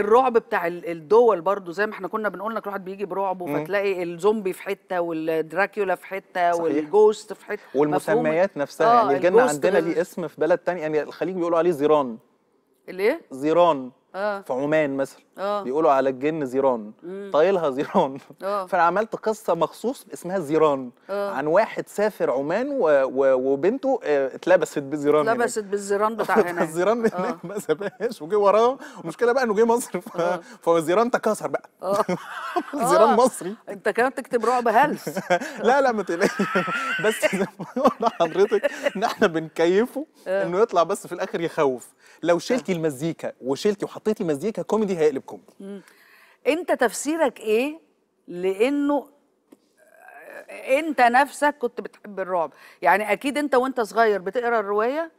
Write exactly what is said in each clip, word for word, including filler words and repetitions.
الرعب بتاع الدول برضو زي ما احنا كنا بنقول لك، الواحد بيجي برعبه، فتلاقي الزومبي في حته والدراكيولا في حته والجوست في حته، والمسميات نفسها. آه يعني الجنه عندنا ليه اسم في بلد ثانيه، يعني الخليج بيقولوا عليه زيران. الايه؟ زيران. آه. في عمان مثلا آه. بيقولوا على الجن زيران، طايلها زيران. آه. فانا عملت قصه مخصوص اسمها زيران آه. عن واحد سافر عمان و... و... وبنته اتلبست بالزيران، اتلبست بالزيران بتاع هناك. الزيران هناك آه. ما سابهاش وجه وراه، والمشكله بقى انه جه مصر ف... آه. فالزيران تكاثر بقى آه. زيران آه. مصري. انت كمان تكتب رعب هلس. لا لا ما تقلقش، بس زي ما قلنا لحضرتك ان احنا بنكيفه آه. انه يطلع بس في الاخر يخوف. لو شلتي آه. المزيكا وشلتي وحطيتي حطيتي مزيكا كوميدي هيقلب كوميدي. مم. انت تفسيرك ايه لانه انت نفسك كنت بتحب الرعب؟ يعني اكيد انت وانت صغير بتقرا الروايه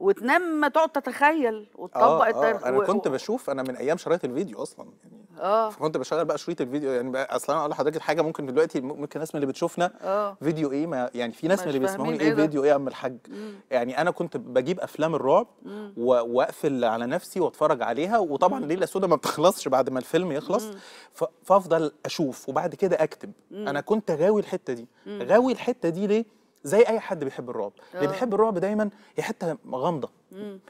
وتنام تقعد تتخيل وتطبق التاريخ. آه آه. انا و... كنت بشوف، انا من ايام شرايط الفيديو اصلا يعني اه كنت بشغل بقى شريط الفيديو. يعني اصلا انا اقول لحضرتك حاجه، ممكن دلوقتي ممكن ناس من اللي بتشوفنا آه. فيديو ايه ما يعني في ناس من اللي بيسمعوني ايه فيديو ايه يا عم الحاج. مم. يعني انا كنت بجيب افلام الرعب واقفل على نفسي واتفرج عليها، وطبعا الليله السوداء ما بتخلصش بعد ما الفيلم يخلص، فافضل اشوف وبعد كده اكتب. مم. انا كنت غاوي الحته دي. مم. غاوي الحته دي ليه؟ زي اي حد بيحب الرعب. أوه. اللي بيحب الرعب دايما هي حته غامضه،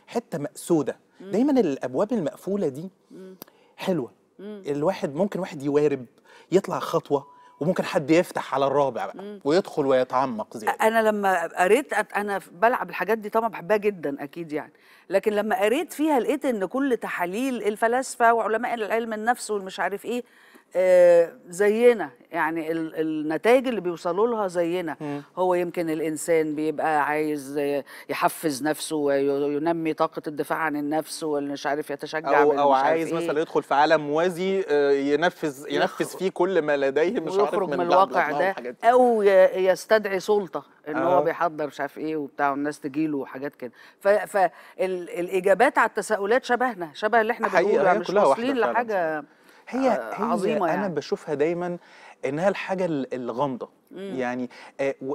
حته مقسوده. مم. دايما الابواب المقفوله دي مم. حلوه. مم. الواحد ممكن واحد يوارب يطلع خطوه، وممكن حد يفتح على الرابع بقى مم. ويدخل ويتعمق زياده. انا لما قريت، انا بلعب الحاجات دي طبعا بحبها جدا اكيد يعني، لكن لما قريت فيها لقيت ان كل تحاليل الفلاسفه وعلماء علم النفس والمش عارف ايه آه زينا، يعني النتائج اللي بيوصلوا لها زينا. مم. هو يمكن الانسان بيبقى عايز يحفز نفسه وينمي طاقه الدفاع عن النفس ومش عارف يتشجع، او, أو عايز مثلا إيه؟ يدخل في عالم موازي ينفذ ينفذ فيه كل ما لديه، مش عارف من, من الواقع ده، او يستدعي سلطه ان آه. هو بيحضر مش عارف ايه وبتاع والناس تجيله وحاجات كده. فالاجابات على التساؤلات شبهنا، شبه اللي احنا بنقوله، مش واصلين لحاجه هي عظيمة. هي انا يعني بشوفها دايما انها الحاجه الغامضه. يعني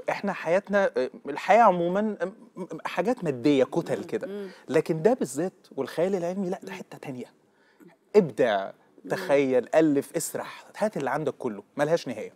احنا حياتنا، الحياه عموما حاجات ماديه كتل كده، لكن ده بالذات والخيال العلمي لا، ده حته ثانيه. ابدع، تخيل، الف، اسرح، هات اللي عندك كله، ملهاش نهايه.